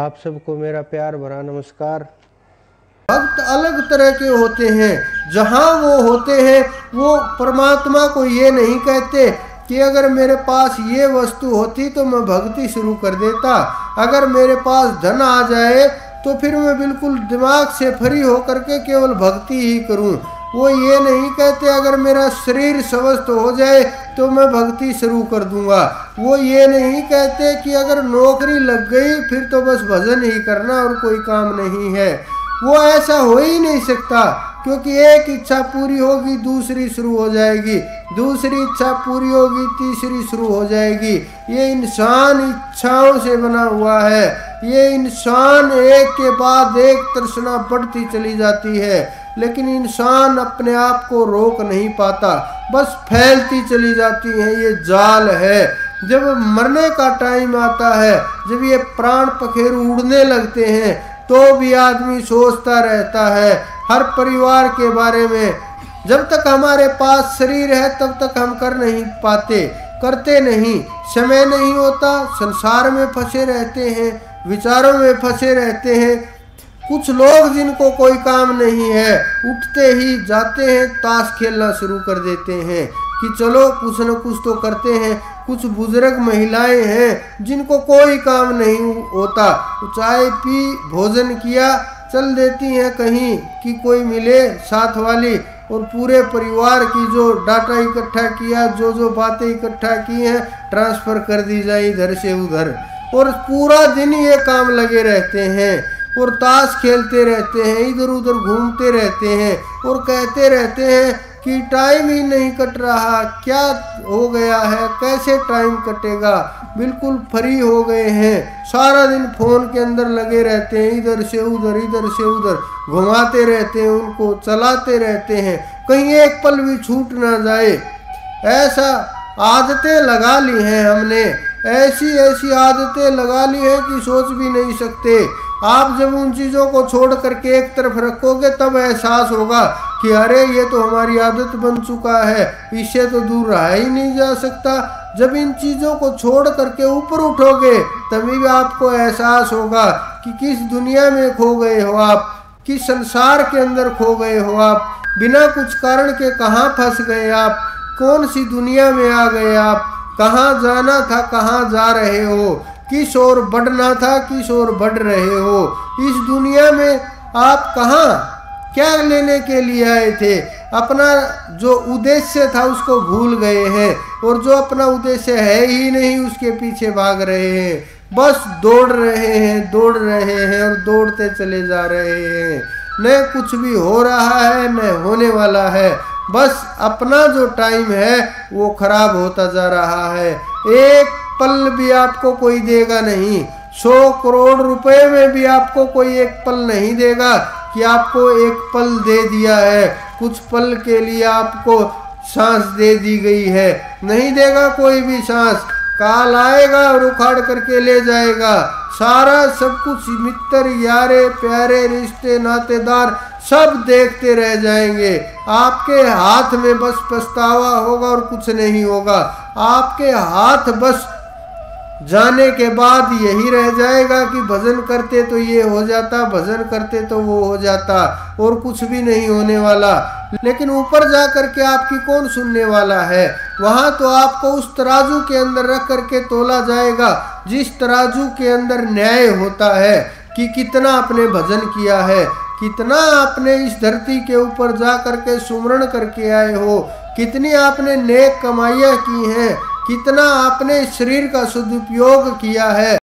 आप सबको मेरा प्यार भरा नमस्कार। भक्त अलग तरह के होते हैं, जहाँ वो होते हैं वो परमात्मा को ये नहीं कहते कि अगर मेरे पास ये वस्तु होती तो मैं भक्ति शुरू कर देता, अगर मेरे पास धन आ जाए तो फिर मैं बिल्कुल दिमाग से फ्री होकर के केवल भक्ति ही करूं। वो ये नहीं कहते अगर मेरा शरीर स्वस्थ हो जाए तो मैं भक्ति शुरू कर दूंगा। वो ये नहीं कहते कि अगर नौकरी लग गई फिर तो बस भजन ही करना और कोई काम नहीं है। वो ऐसा हो ही नहीं सकता, क्योंकि एक इच्छा पूरी होगी दूसरी शुरू हो जाएगी, दूसरी इच्छा पूरी होगी तीसरी शुरू हो जाएगी। ये इंसान इच्छाओं से बना हुआ है, ये इंसान एक के बाद एक तृष्णा बढ़ती चली जाती है, लेकिन इंसान अपने आप को रोक नहीं पाता, बस फैलती चली जाती है। ये जाल है। जब मरने का टाइम आता है, जब ये प्राण पखेरु उड़ने लगते हैं, तो भी आदमी सोचता रहता है हर परिवार के बारे में। जब तक हमारे पास शरीर है तब तक हम कर नहीं पाते, करते नहीं, समय नहीं होता, संसार में फंसे रहते हैं, विचारों में फंसे रहते हैं। कुछ लोग जिनको कोई काम नहीं है, उठते ही जाते हैं ताश खेलना शुरू कर देते हैं कि चलो कुछ न कुछ तो करते हैं। कुछ बुजुर्ग महिलाएं हैं जिनको कोई काम नहीं होता, चाय पी भोजन किया, चल देती हैं कहीं कि कोई मिले साथ वाली, और पूरे परिवार की जो डाटा इकट्ठा किया, जो बातें इकट्ठा की हैं, ट्रांसफ़र कर दी जाए इधर से उधर, और पूरा दिन ये काम लगे रहते हैं और ताश खेलते रहते हैं, इधर उधर घूमते रहते हैं और कहते रहते हैं कि टाइम ही नहीं कट रहा, क्या हो गया है, कैसे टाइम कटेगा। बिल्कुल फ्री हो गए हैं, सारा दिन फ़ोन के अंदर लगे रहते हैं, इधर से उधर घुमाते रहते हैं, उनको चलाते रहते हैं, कहीं एक पल भी छूट ना जाए। ऐसा आदतें लगा ली हैं हमने, ऐसी ऐसी आदतें लगा ली हैं कि सोच भी नहीं सकते। आप जब उन चीज़ों को छोड़ करके एक तरफ रखोगे तब एहसास होगा कि अरे ये तो हमारी आदत बन चुका है, इससे तो दूर रहा ही नहीं जा सकता। जब इन चीज़ों को छोड़ करके ऊपर उठोगे तभी भी आपको एहसास होगा कि किस दुनिया में खो गए हो आप, किस संसार के अंदर खो गए हो आप, बिना कुछ कारण के कहाँ फंस गए आप, कौन सी दुनिया में आ गए आप, कहाँ जाना था कहाँ जा रहे हो, किस ओर बढ़ना था किस ओर बढ़ रहे हो, इस दुनिया में आप कहाँ क्या लेने के लिए आए थे। अपना जो उद्देश्य था उसको भूल गए हैं, और जो अपना उद्देश्य है ही नहीं उसके पीछे भाग रहे हैं, बस दौड़ रहे हैं और दौड़ते चले जा रहे हैं। न कुछ भी हो रहा है न होने वाला है, बस अपना जो टाइम है वो खराब होता जा रहा है। एक पल भी आपको कोई देगा नहीं, 100 करोड़ रुपए में भी आपको कोई एक पल नहीं देगा कि आपको एक पल दे दिया है, कुछ पल के लिए आपको सांस दे दी गई है, नहीं देगा कोई भी सांस। काल आएगा और उखाड़ करके ले जाएगा सारा सब कुछ। मित्र यारे प्यारे रिश्ते नातेदार सब देखते रह जाएंगे, आपके हाथ में बस पछतावा होगा और कुछ नहीं होगा। आपके हाथ बस जाने के बाद यही रह जाएगा कि भजन करते तो ये हो जाता, भजन करते तो वो हो जाता, और कुछ भी नहीं होने वाला। लेकिन ऊपर जा कर के आपकी कौन सुनने वाला है, वहाँ तो आपको उस तराजू के अंदर रख करके तोला जाएगा जिस तराजू के अंदर न्याय होता है कि कितना आपने भजन किया है, कितना आपने इस धरती के ऊपर जा करके सुमरण करके आए हो, कितनी आपने नेक कमाइयाँ की हैं, कितना आपने शरीर का सदुपयोग किया है।